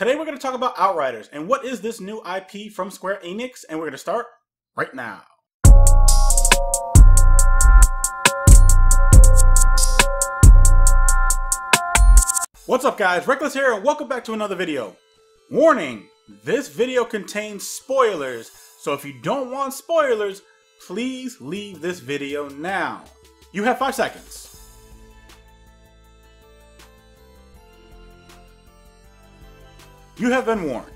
Today we're going to talk about Outriders and what is this new IP from Square Enix, and we're going to start right now. What's up guys, Reckless here and welcome back to another video. Warning, this video contains spoilers, so if you don't want spoilers, please leave this video now. You have 5 seconds. You have been warned.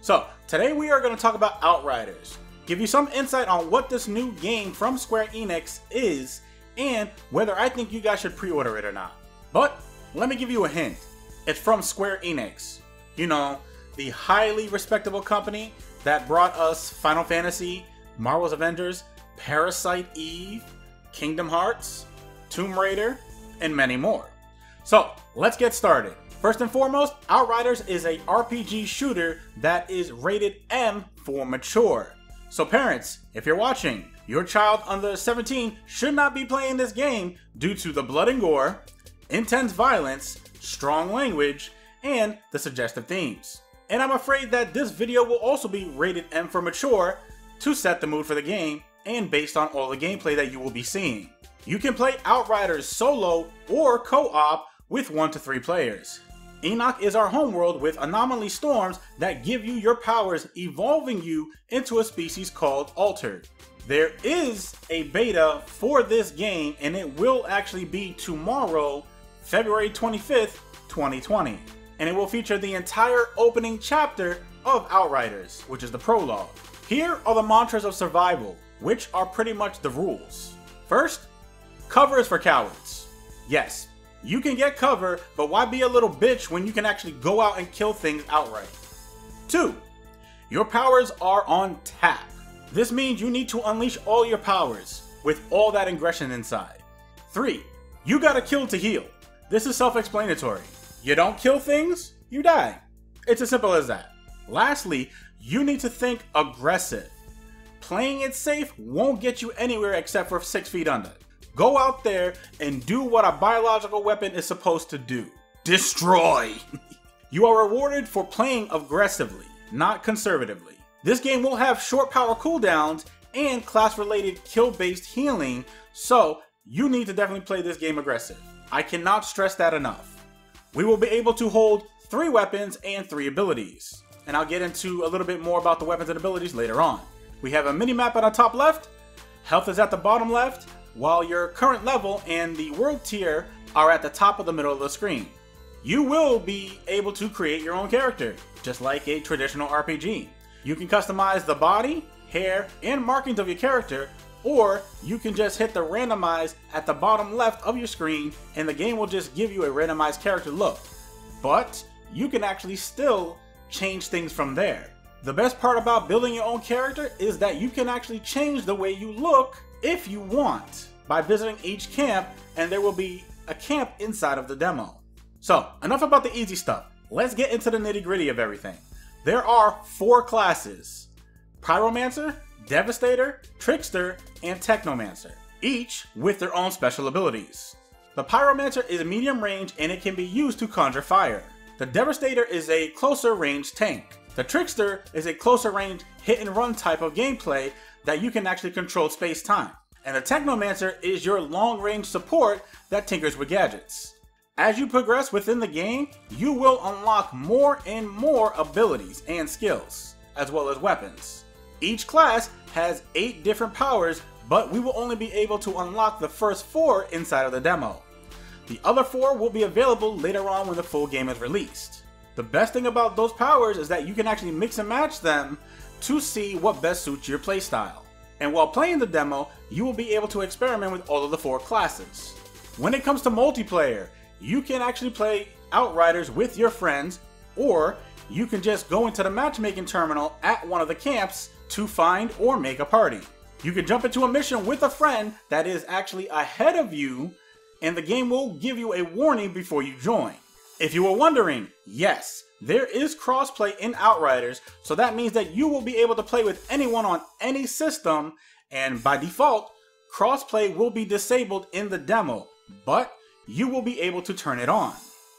So today we are going to talk about Outriders, give you some insight on what this new game from Square Enix is, and whether I think you guys should pre-order it or not. But let me give you a hint. It's from Square Enix. You know, the highly respectable company that brought us Final Fantasy, Marvel's Avengers, Parasite Eve, Kingdom Hearts, Tomb Raider, and many more. So let's get started. First and foremost, Outriders is a RPG shooter that is rated M for mature. So parents, if you're watching, your child under 17 should not be playing this game due to the blood and gore, intense violence, strong language, and the suggestive themes. And I'm afraid that this video will also be rated M for mature to set the mood for the game and based on all the gameplay that you will be seeing. You can play Outriders solo or co-op with 1 to 3 players. Enoch is our homeworld with anomaly storms that give you your powers, evolving you into a species called Altered. There is a beta for this game and it will actually be tomorrow, February 25th, 2020. And it will feature the entire opening chapter of Outriders, which is the prologue. Here are the mantras of survival, which are pretty much the rules. First, cover is for cowards. Yes. You can get cover, but why be a little bitch when you can actually go out and kill things outright? 2. Your powers are on tap. This means you need to unleash all your powers with all that aggression inside. 3. You gotta kill to heal. This is self-explanatory. You don't kill things, you die. It's as simple as that. Lastly, you need to think aggressive. Playing it safe won't get you anywhere except for 6 feet under. Go out there and do what a biological weapon is supposed to do. Destroy! You are rewarded for playing aggressively, not conservatively. This game will have short power cooldowns and class-related kill-based healing, so you need to definitely play this game aggressive. I cannot stress that enough. We will be able to hold 3 weapons and 3 abilities, and I'll get into a little bit more about the weapons and abilities later on. We have a mini-map on our top left, health is at the bottom left, while your current level and the world tier are at the top of the middle of the screen. You will be able to create your own character, just like a traditional RPG. You can customize the body, hair, and markings of your character, or you can just hit the randomize at the bottom left of your screen and the game will just give you a randomized character look. But you can actually still change things from there. The best part about building your own character is that you can actually change the way you look if you want by visiting each camp, and there will be a camp inside of the demo. So enough about the easy stuff, let's get into the nitty-gritty of everything. There are 4 classes: Pyromancer, Devastator, Trickster, and Technomancer, each with their own special abilities. The Pyromancer is medium range and it can be used to conjure fire. The Devastator is a closer range tank. The Trickster is a closer range hit and run type of gameplay that you can actually control space-time. And the Technomancer is your long-range support that tinkers with gadgets. As you progress within the game, you will unlock more and more abilities and skills, as well as weapons. Each class has 8 different powers, but we will only be able to unlock the first 4 inside of the demo. The other 4 will be available later on when the full game is released. The best thing about those powers is that you can actually mix and match them to see what best suits your playstyle. And while playing the demo, you will be able to experiment with all of the 4 classes. When it comes to multiplayer, you can actually play Outriders with your friends, or you can just go into the matchmaking terminal at one of the camps to find or make a party. You can jump into a mission with a friend that is actually ahead of you, and the game will give you a warning before you join. If you were wondering, yes, there is crossplay in Outriders, so that means that you will be able to play with anyone on any system, and by default, crossplay will be disabled in the demo, but you will be able to turn it on.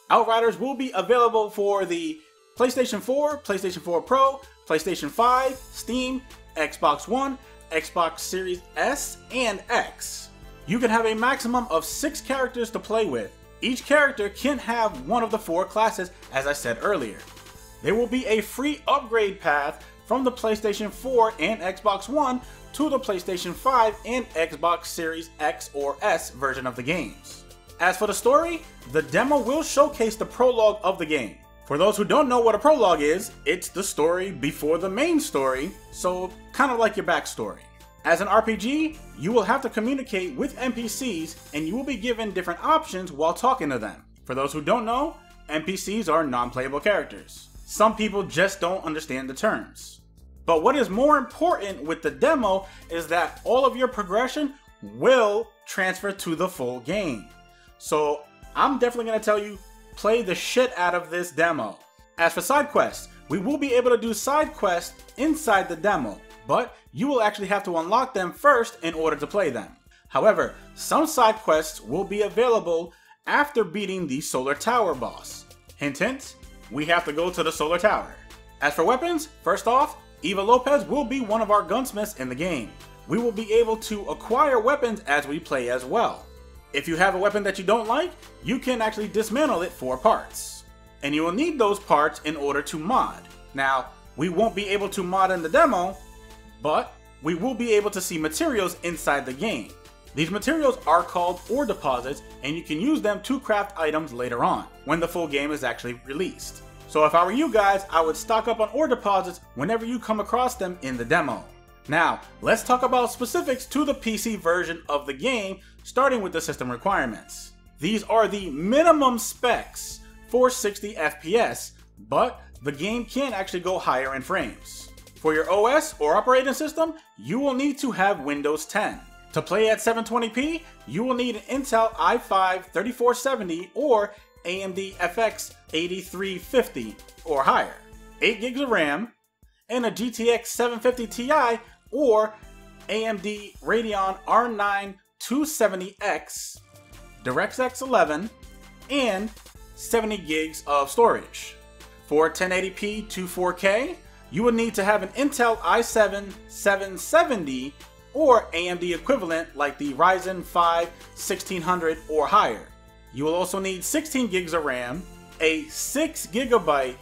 Outriders will be available for the PlayStation 4, PlayStation 4 Pro, PlayStation 5, Steam, Xbox One, Xbox Series S and X. You can have a maximum of 6 characters to play with. Each character can have one of the 4 classes, as I said earlier. There will be a free upgrade path from the PlayStation 4 and Xbox One to the PlayStation 5 and Xbox Series X or S version of the games. As for the story, the demo will showcase the prologue of the game. For those who don't know what a prologue is, it's the story before the main story, so kind of like your backstory. As an RPG, you will have to communicate with NPCs and you will be given different options while talking to them. For those who don't know, NPCs are non-playable characters. Some people just don't understand the terms. But what is more important with the demo is that all of your progression will transfer to the full game. So I'm definitely going to tell you, play the shit out of this demo. As for side quests, we will be able to do side quests inside the demo, but you will actually have to unlock them first in order to play them. However, some side quests will be available after beating the Solar Tower boss. Hint hint, we have to go to the Solar Tower. As for weapons, first off, Eva Lopez will be one of our gunsmiths in the game. We will be able to acquire weapons as we play as well. If you have a weapon that you don't like, you can actually dismantle it for parts. And you will need those parts in order to mod. Now, we won't be able to mod in the demo, but we will be able to see materials inside the game. These materials are called ore deposits, and you can use them to craft items later on, when the full game is actually released. So if I were you guys, I would stock up on ore deposits whenever you come across them in the demo. Now, let's talk about specifics to the PC version of the game, starting with the system requirements. These are the minimum specs for 60 FPS, but the game can actually go higher in frames. For your OS or operating system, you will need to have Windows 10. To play at 720p, you will need an Intel i5-3470 or AMD FX 8350 or higher, 8 gigs of RAM, and a GTX 750 Ti or AMD Radeon R9-270X, DirectX 11, and 70 gigs of storage. For 1080p to 4K, you would need to have an Intel i7 770 or AMD equivalent like the Ryzen 5 1600 or higher. You will also need 16 gigs of RAM, a 6 GB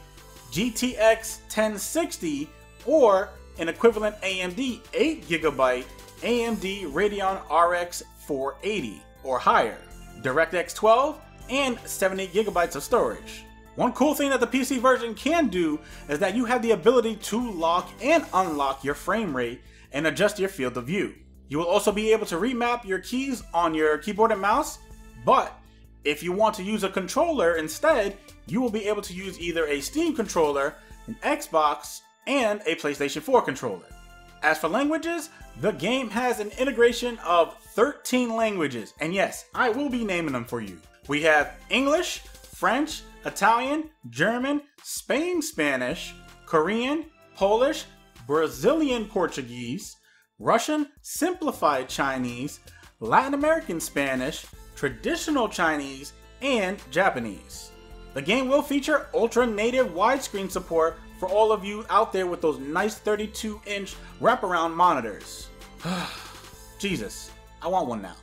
GTX 1060, or an equivalent AMD 8 GB AMD Radeon RX 480 or higher, DirectX 12, and 70 gigabytes of storage. One cool thing that the PC version can do is that you have the ability to lock and unlock your frame rate and adjust your field of view. You will also be able to remap your keys on your keyboard and mouse, but if you want to use a controller instead, you will be able to use either a Steam controller, an Xbox, and a PlayStation 4 controller. As for languages, the game has an integration of 13 languages, and yes, I will be naming them for you. We have English, French, Italian, German, Spanish, Korean, Polish, Brazilian Portuguese, Russian Simplified Chinese, Latin American Spanish, Traditional Chinese, and Japanese. The game will feature ultra native widescreen support for all of you out there with those nice 32-inch wraparound monitors. Jesus, I want one now.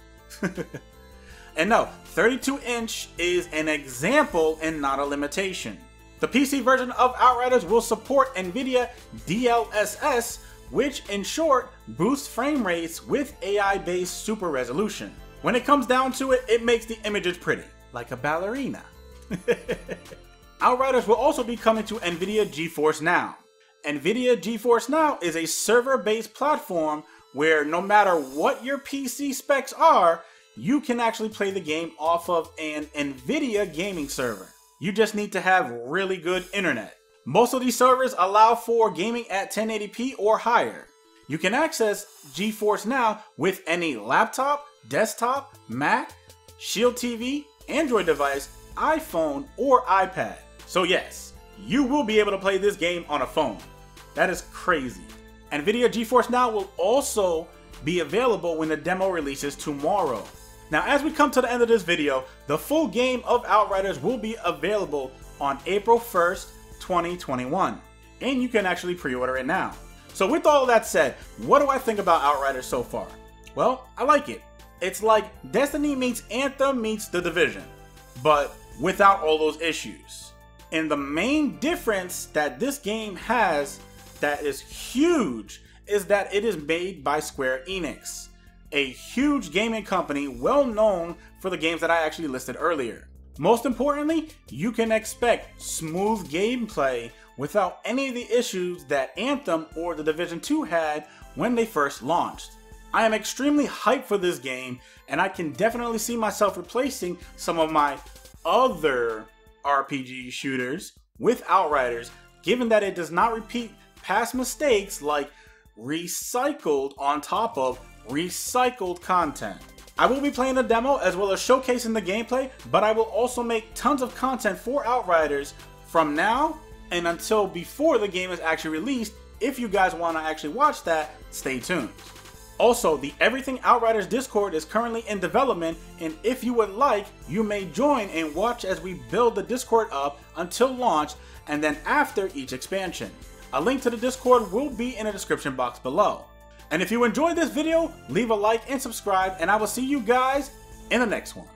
And no, 32-inch is an example and not a limitation. The PC version of Outriders will support NVIDIA DLSS, which in short boosts frame rates with AI-based super resolution. When it comes down to it, it makes the images pretty, like a ballerina. Outriders will also be coming to NVIDIA GeForce Now. NVIDIA GeForce Now is a server-based platform where no matter what your PC specs are, you can actually play the game off of an NVIDIA gaming server. You just need to have really good internet. Most of these servers allow for gaming at 1080p or higher. You can access GeForce Now with any laptop, desktop, Mac, Shield TV, Android device, iPhone, or iPad. So yes, you will be able to play this game on a phone. That is crazy. NVIDIA GeForce Now will also be available when the demo releases tomorrow. Now, as we come to the end of this video, the full game of Outriders will be available on April 1st, 2021. And you can actually pre-order it now. So with all that said, what do I think about Outriders so far? Well, I like it. It's like Destiny meets Anthem meets The Division, but without all those issues. And the main difference that this game has that is huge is that it is made by Square Enix, a huge gaming company well known for the games that I actually listed earlier. Most importantly, you can expect smooth gameplay without any of the issues that Anthem or The Division 2 had when they first launched. I am extremely hyped for this game, and I can definitely see myself replacing some of my other RPG shooters with Outriders, given that it does not repeat past mistakes like recycled on top of recycled content. I will be playing the demo as well as showcasing the gameplay, but I will also make tons of content for Outriders from now and until before the game is actually released. If you guys want to actually watch that, stay tuned. Also, the Everything Outriders Discord is currently in development, and if you would like, you may join and watch as we build the Discord up until launch and then after each expansion. A link to the Discord will be in the description box below. And if you enjoyed this video, leave a like and subscribe, and I will see you guys in the next one.